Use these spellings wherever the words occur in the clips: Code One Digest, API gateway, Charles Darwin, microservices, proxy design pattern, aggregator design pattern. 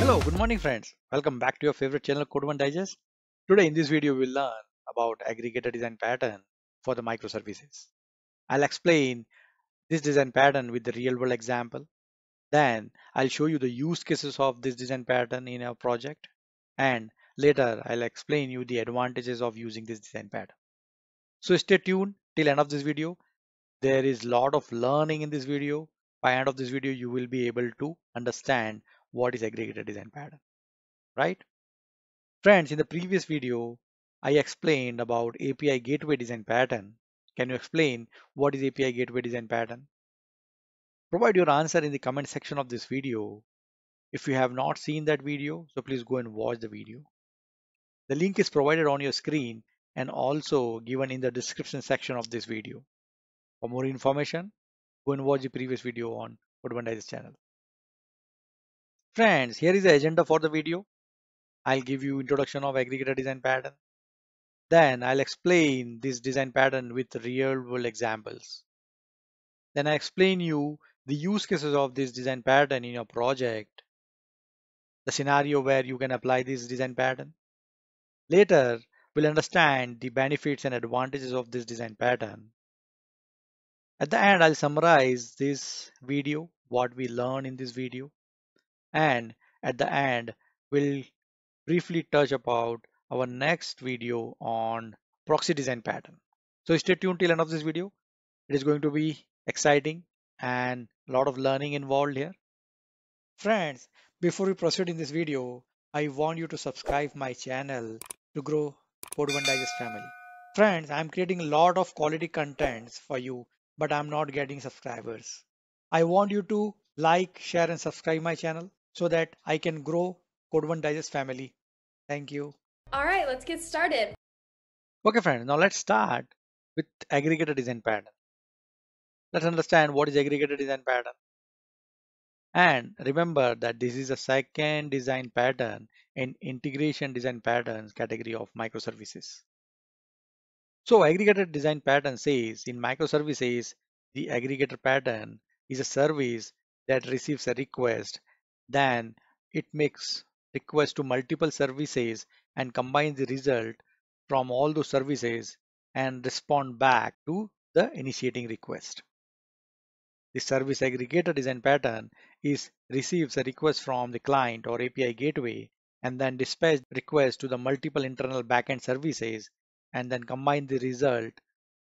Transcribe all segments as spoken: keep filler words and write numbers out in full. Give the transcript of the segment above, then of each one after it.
Hello, good morning friends. Welcome back to your favorite channel Code One Digest. Today in this video we will learn about aggregator design pattern for the microservices. I'll explain this design pattern with the real world example. Then I'll show you the use cases of this design pattern in our project, and later I'll explain you the advantages of using this design pattern. So stay tuned till end of this video. There is lot of learning in this video. By end of this video you will be able to understand what is aggregator design pattern, right? Friends, in the previous video I explained about A P I gateway design pattern. Can you explain what is A P I gateway design pattern? Provide your answer in the comment section of this video. If you have not seen that video, so please go and watch the video. The link is provided on your screen and also given in the description section of this video. For more information, go and watch the previous video on Code One Digest channel. Friends, here is the agenda for the video. I'll give you introduction of aggregator design pattern. Then I'll explain this design pattern with real world examples. Then I'll explain you the use cases of this design pattern in your project, the scenario where you can apply this design pattern. Later, we'll understand the benefits and advantages of this design pattern. At the end, I'll summarize this video, what we learned in this video. And at the end, we'll briefly touch about our next video on proxy design pattern. So stay tuned till end of this video. It is going to be exciting and a lot of learning involved here. Friends, before we proceed in this video, I want you to subscribe my channel to grow Code One Digest family. Friends, I'm creating a lot of quality contents for you, but I'm not getting subscribers. I want you to like, share and subscribe my channel so that I can grow Code One Digest family. Thank you. All right, let's get started. Okay friends, now let's start with aggregator design pattern. Let's understand what is aggregator design pattern. And remember that this is the second design pattern in integration design patterns category of microservices. So aggregator design pattern says in microservices, the aggregator pattern is a service that receives a request, then it makes requests to multiple services and combines the result from all those services and respond back to the initiating request. The service aggregator design pattern is receives a request from the client or A P I gateway and then dispatch requests to the multiple internal backend services and then combine the result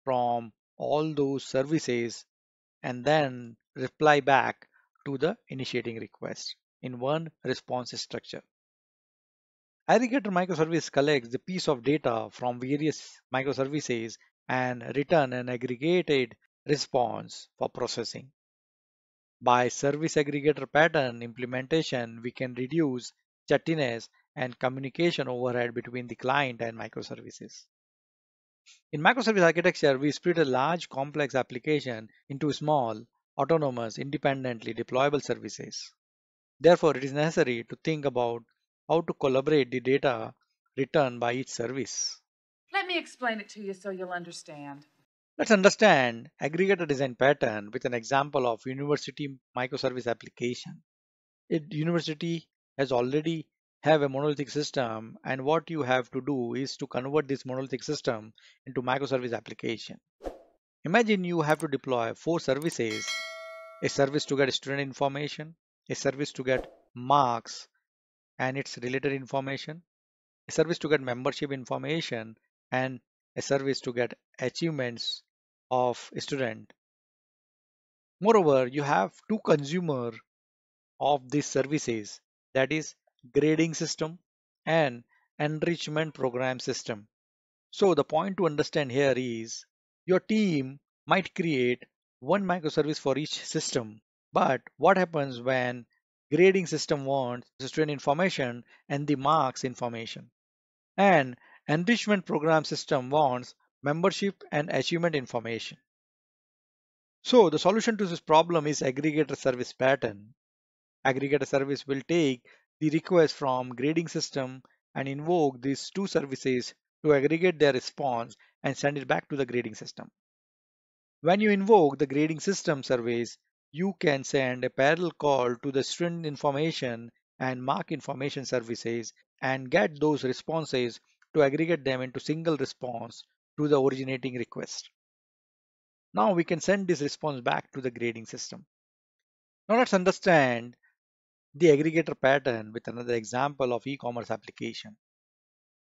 from all those services and then reply back to the initiating request in one response structure. Aggregator microservice collects the piece of data from various microservices and return an aggregated response for processing. By service aggregator pattern implementation, we can reduce chattiness and communication overhead between the client and microservices. In microservice architecture, we split a large complex application into small, autonomous, independently deployable services. Therefore, it is necessary to think about how to collaborate the data returned by each service. Let me explain it to you so you'll understand. Let's understand aggregator design pattern with an example of university microservice application. A university has already have a monolithic system, and what you have to do is to convert this monolithic system into microservice application. Imagine you have to deploy four services: a service to get student information, a service to get marks and its related information, a service to get membership information, and a service to get achievements of a student. Moreover, you have two consumers of these services, that is grading system and enrichment program system. So the point to understand here is your team might create one microservice for each system, but what happens when grading system wants student information and the marks information, and enrichment program system wants membership and achievement information? So the solution to this problem is aggregator service pattern. Aggregator service will take the request from grading system and invoke these two services to aggregate their response and send it back to the grading system. When you invoke the grading system service, you can send a parallel call to the student information and mark information services and get those responses to aggregate them into single response to the originating request. Now we can send this response back to the grading system. Now let's understand the aggregator pattern with another example of e-commerce application.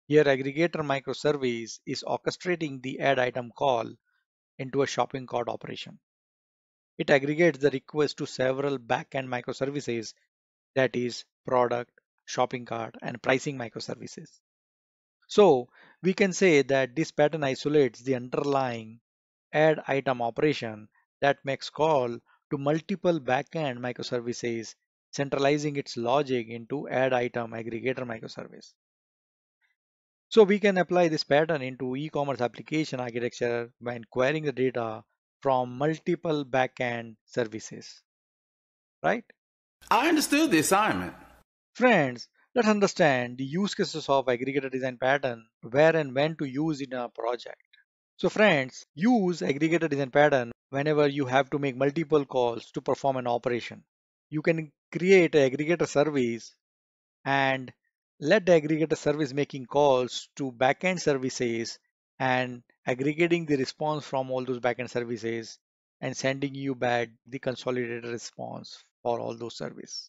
Here aggregator microservice is orchestrating the add item call into a shopping cart operation. It aggregates the request to several back-end microservices, that is product, shopping cart, and pricing microservices. So we can say that this pattern isolates the underlying add item operation that makes call to multiple back-end microservices, centralizing its logic into add item aggregator microservice. So we can apply this pattern into e-commerce application architecture when querying the data from multiple back-end services, right? I understood the assignment. Friends, let's understand the use cases of aggregator design pattern, where and when to use it in a project. So friends, use aggregator design pattern whenever you have to make multiple calls to perform an operation. You can create an aggregator service and let the aggregator service making calls to backend services and aggregating the response from all those backend services and sending you back the consolidated response for all those services.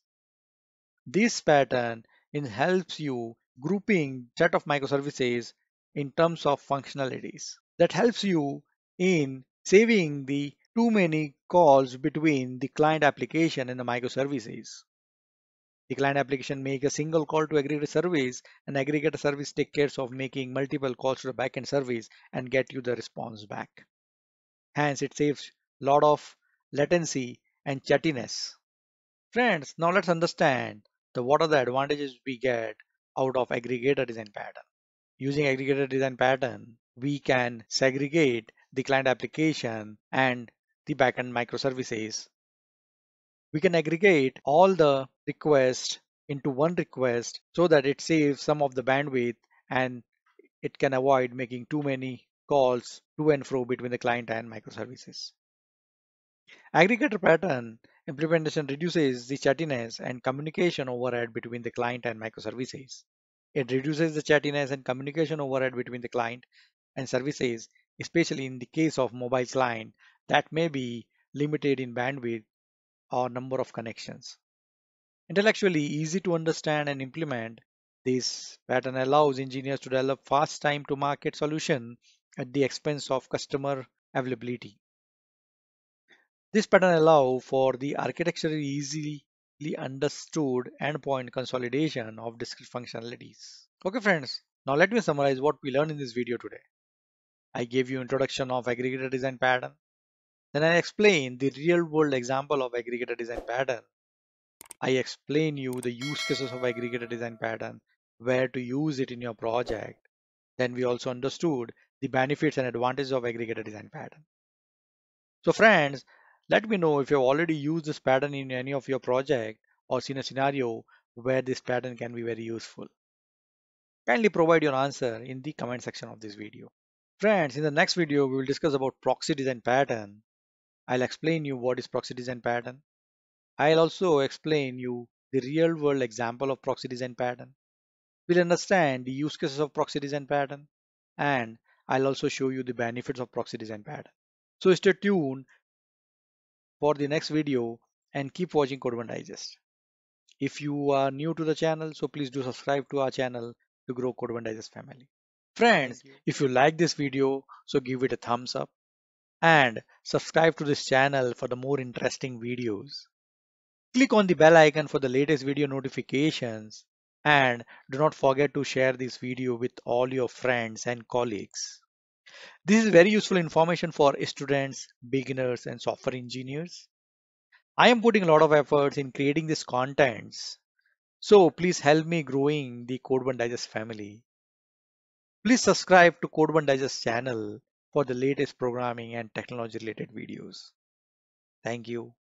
This pattern in helps you grouping set of microservices in terms of functionalities. That helps you in saving the too many calls between the client application and the microservices. The client application make a single call to aggregator service, and aggregator service take care of making multiple calls to the backend service and get you the response back. Hence, it saves a lot of latency and chattiness. Friends, now let's understand the what are the advantages we get out of aggregator design pattern. Using aggregator design pattern, we can segregate the client application and the backend microservices. We can aggregate all the requests into one request so that it saves some of the bandwidth and it can avoid making too many calls to and fro between the client and microservices. Aggregator pattern implementation reduces the chattiness and communication overhead between the client and microservices. It reduces the chattiness and communication overhead between the client and services, especially in the case of mobile client that may be limited in bandwidth or number of connections. Intellectually easy to understand and implement, this pattern allows engineers to develop fast time to market solution at the expense of customer availability. This pattern allows for the architecturally easily understood endpoint consolidation of discrete functionalities. Okay friends, now let me summarize what we learned in this video today. I gave you introduction of aggregator design pattern. Then I explain the real world example of aggregator design pattern. I explain you the use cases of aggregator design pattern, where to use it in your project. Then we also understood the benefits and advantages of aggregator design pattern. So friends, let me know if you have already used this pattern in any of your project or seen a scenario where this pattern can be very useful. Kindly provide your answer in the comment section of this video. Friends, in the next video, we will discuss about proxy design pattern. I'll explain you what is proxy design pattern. I'll also explain you the real world example of proxy design pattern. We'll understand the use cases of proxy design pattern, and I'll also show you the benefits of proxy design pattern. So stay tuned for the next video and keep watching Code One Digest. If you are new to the channel, so please do subscribe to our channel to grow Code One Digest family. Friends, you. If you like this video, so give it a thumbs up and subscribe to this channel for the more interesting videos. Click on the bell icon for the latest video notifications, and do not forget to share this video with all your friends and colleagues. This is very useful information for students, beginners, and software engineers. I am putting a lot of efforts in creating this contents, so please help me growing the Code One Digest family. Please subscribe to Code One Digest channel for the latest programming and technology related videos. Thank you.